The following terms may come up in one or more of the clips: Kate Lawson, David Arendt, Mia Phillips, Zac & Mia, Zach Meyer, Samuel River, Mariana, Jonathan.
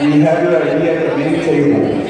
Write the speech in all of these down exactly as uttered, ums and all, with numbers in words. and you have your idea at the main table.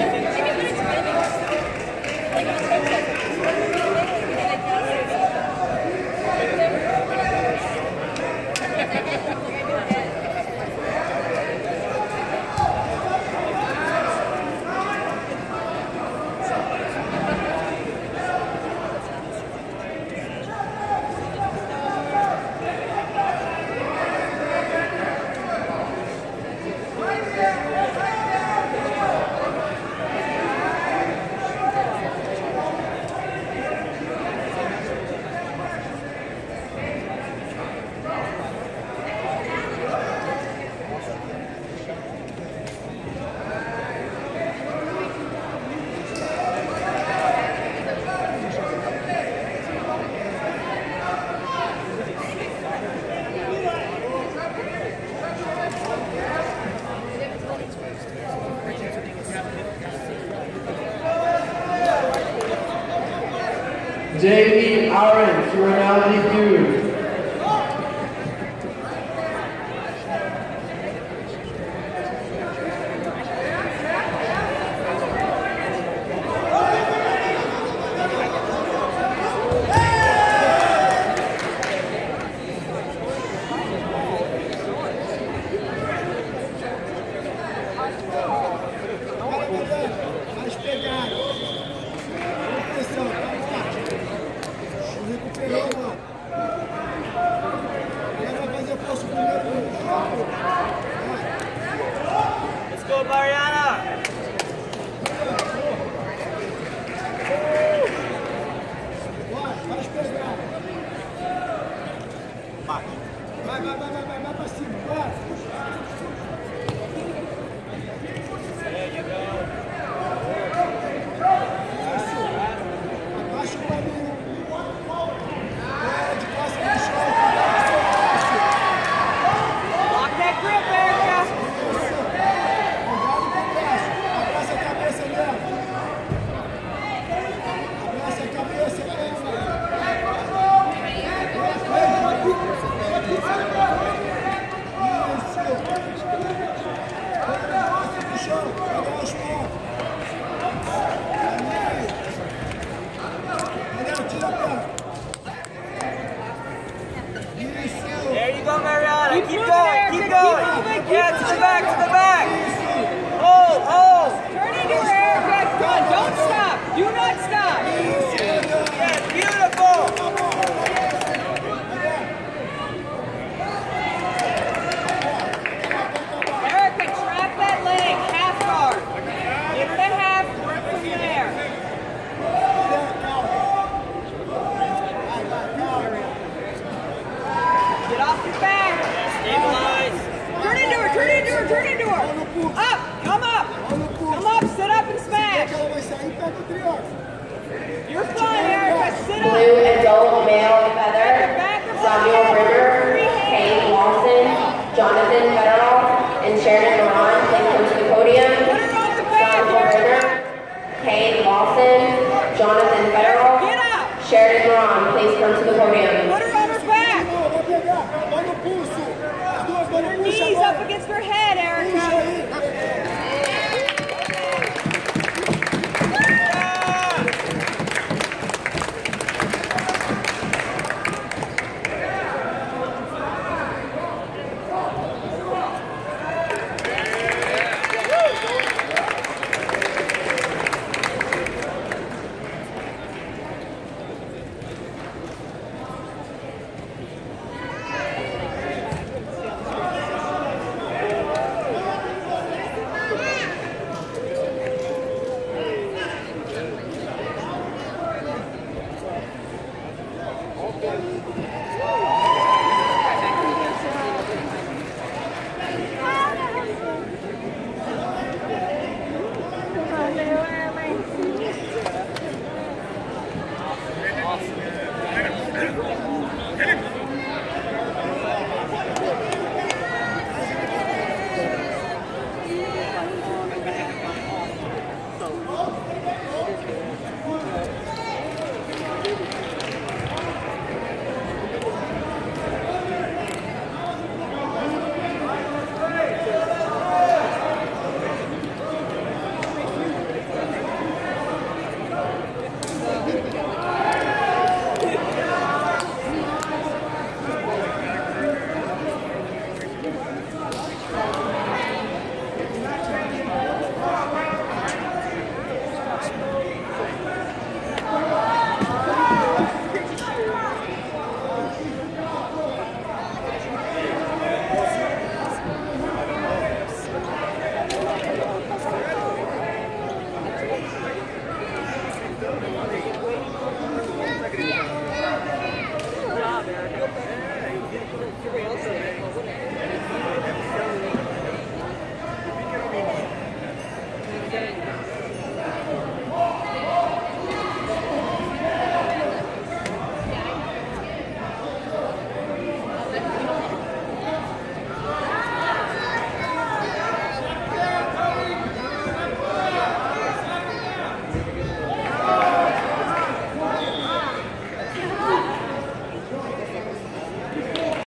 David Arendt, you are now debuted. Let's go, Mariana! Vai, vai, vai, vai, vai, vai pra cima, vai! You're fine, Erica. Sit up. Blue adult male feather, Samuel River, Kate Lawson, Jonathan.